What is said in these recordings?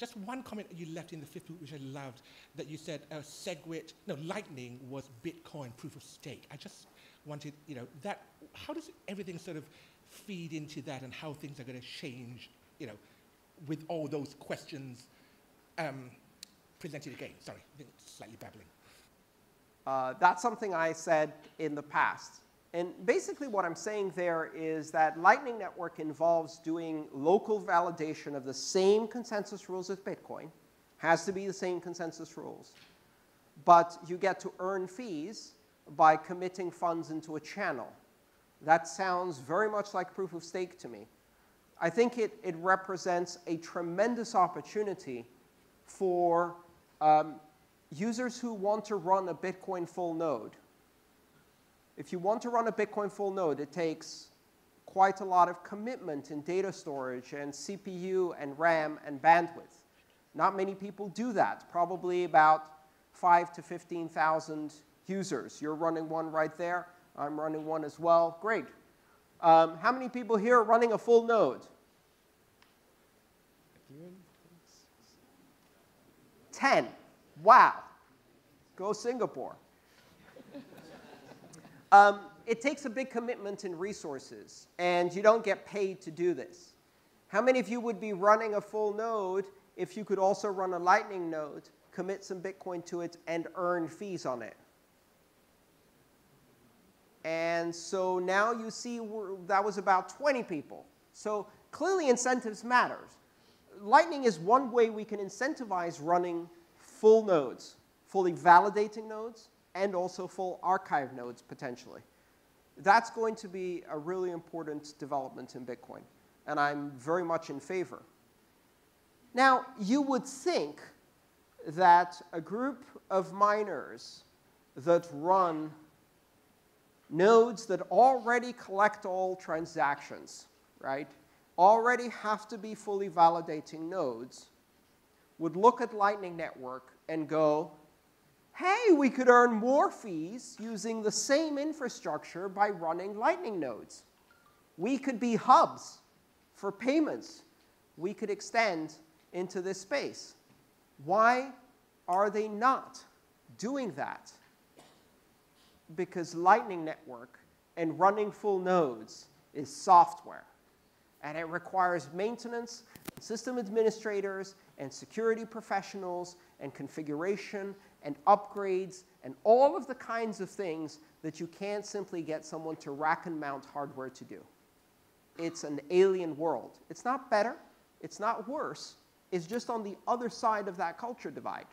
Just one comment you left in the fifth book, which I loved, that you said SegWit, no, Lightning was Bitcoin proof of stake. I just wanted, you know, that, how does everything sort of feed into that and how things are going to change, you know, with all those questions presented again? Sorry, I think it's slightly babbling. That's something I said in the past. And basically what I'm saying there is that Lightning Network involves doing local validation of the same consensus rules as Bitcoin. Has to be the same consensus rules. But you get to earn fees by committing funds into a channel. That sounds very much like proof of stake to me. I think it represents a tremendous opportunity for users who want to run a Bitcoin full node. If you want to run a Bitcoin full node, it takes quite a lot of commitment in data storage and CPU and RAM and bandwidth. Not many people do that, probably about 5,000 to 15,000 users. You're running one right there. I'm running one as well. Great. How many people here are running a full node? 10. Wow. Go Singapore. It takes a big commitment in resources, and you don't get paid to do this. How many of you would be running a full node if you could also run a Lightning node, commit some Bitcoin to it, and earn fees on it? And so now you see that was about 20 people. So clearly incentives matter. Lightning is one way we can incentivize running full nodes, fully validating nodes, and also full archive nodes, potentially. That's going to be a really important development in Bitcoin, and I'm very much in favor. Now, you would think that a group of miners that run nodes that already collect all transactions, right, already have to be fully validating nodes, would look at Lightning Network and go, hey, we could earn more fees using the same infrastructure by running Lightning nodes. We could be hubs for payments. We could extend into this space. Why are they not doing that? Because Lightning Network and running full nodes is software. And it requires maintenance, system administrators, and security professionals, and configuration, and upgrades, and all of the kinds of things that you can't simply get someone to rack and mount hardware to do. It's an alien world. It's not better. It's not worse. It's just on the other side of that culture divide.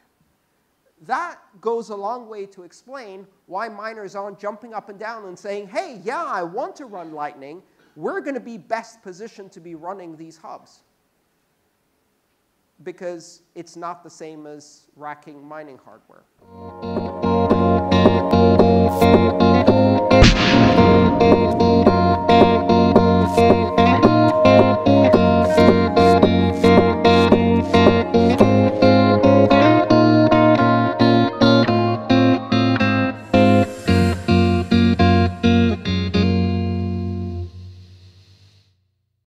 That goes a long way to explain why miners aren't jumping up and down and saying, hey, yeah, I want to run Lightning. We're going to be best positioned to be running these hubs. Because it's not the same as racking mining hardware.